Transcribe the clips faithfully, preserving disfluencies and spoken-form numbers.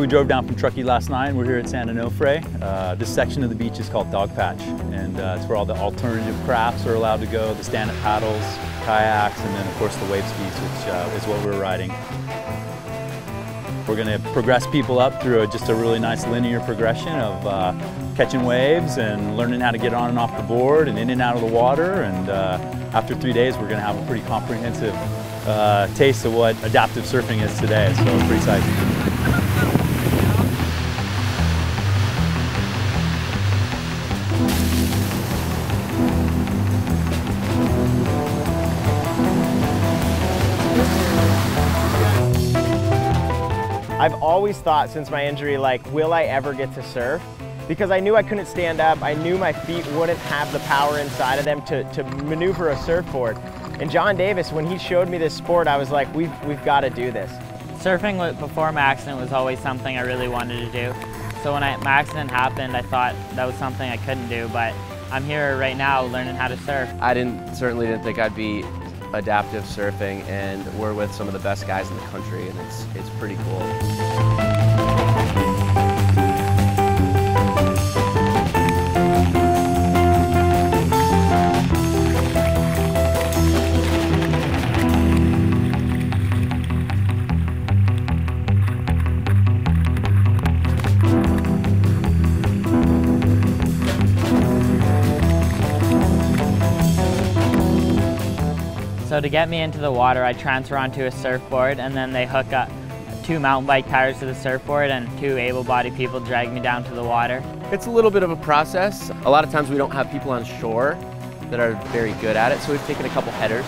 So we drove down from Truckee last night. We're here at San Onofre. Uh, this section of the beach is called Dog Patch, and uh, it's where all the alternative crafts are allowed to go, the stand-up paddles, kayaks, and then of course the wave skis, which uh, is what we're riding. We're gonna progress people up through a, just a really nice linear progression of uh, catching waves and learning how to get on and off the board and in and out of the water. And uh, after three days, we're gonna have a pretty comprehensive uh, taste of what adaptive surfing is today, so I'm pretty excited. I've always thought since my injury, like, will I ever get to surf? Because I knew I couldn't stand up. I knew my feet wouldn't have the power inside of them to, to maneuver a surfboard. And John Davis, when he showed me this sport, I was like, we've, we've got to do this. Surfing before my accident was always something I really wanted to do. So when I, my accident happened, I thought that was something I couldn't do, but I'm here right now learning how to surf. I didn't certainly didn't think I'd be adaptive surfing, and we're with some of the best guys in the country, and it's, it's pretty cool. So to get me into the water, I transfer onto a surfboard, and then they hook up two mountain bike tires to the surfboard and two able-bodied people drag me down to the water. It's a little bit of a process. A lot of times we don't have people on shore that are very good at it, so we've taken a couple headers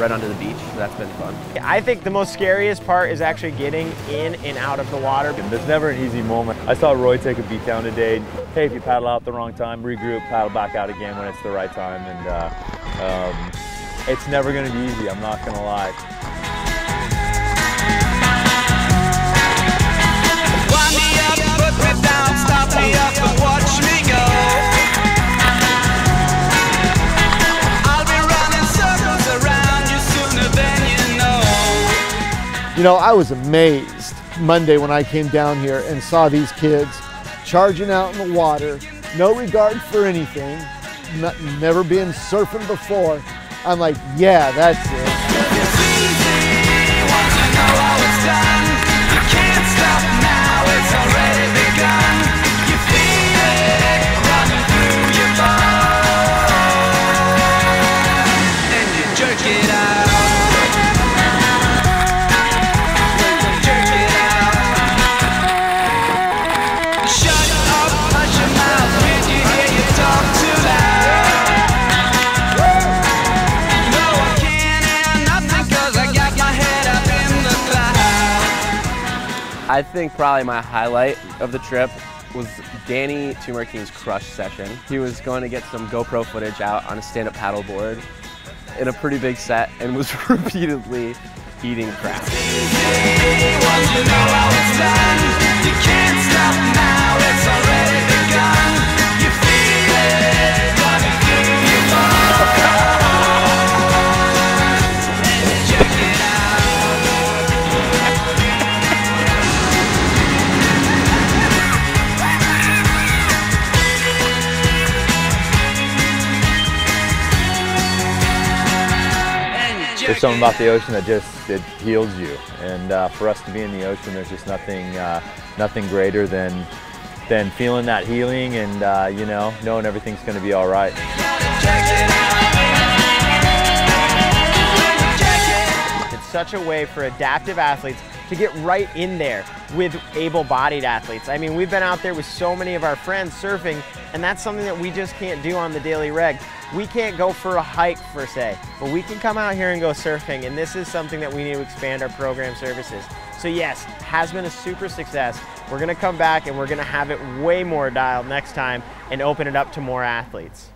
right onto the beach, so that's been fun. I think the most scariest part is actually getting in and out of the water. There's never an easy moment. I saw Roy take a beat down today. Hey, if you paddle out the wrong time, regroup, paddle back out again when it's the right time, and uh, um, it's never going to be easy, I'm not going to lie. Wind me up, put me down, stop me up and watch me go. I'll be running circles around you sooner than you know. You know, I was amazed Monday when I came down here and saw these kids charging out in the water, no regard for anything, not, never been surfing before. I'm like, yeah, that's it. It's easy once you know how it's done. You can't stop now, it's already begun. You feel it running through your bones, and you jerk it out. You jerk it out. Shut up, hush your mouth. Did you hear you talk too loud? I think probably my highlight of the trip was Danny Tumor-King's crush session. He was going to get some GoPro footage out on a stand-up paddleboard in a pretty big set and was repeatedly eating crap. There's something about the ocean that just, it heals you, and uh, for us to be in the ocean, there's just nothing, uh, nothing greater than, than feeling that healing, and uh, you know, knowing everything's going to be all right. It's such a way for adaptive athletes to get right in there with able-bodied athletes. I mean, we've been out there with so many of our friends surfing, and that's something that we just can't do on the daily reg. We can't go for a hike, per se, but we can come out here and go surfing, and this is something that we need to expand our program services. So yes, it has been a super success. We're gonna come back and we're gonna have it way more dialed next time and open it up to more athletes.